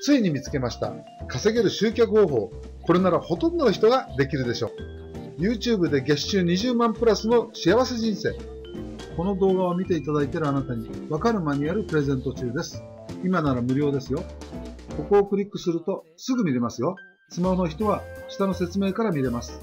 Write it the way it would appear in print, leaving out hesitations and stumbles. ついに見つけました。稼げる集客方法。これならほとんどの人ができるでしょう。YouTube で月収20万プラスの幸せ人生。この動画を見ていただいているあなたにわかるマニュアルプレゼント中です。今なら無料ですよ。ここをクリックするとすぐ見れますよ。スマホの人は下の説明から見れます。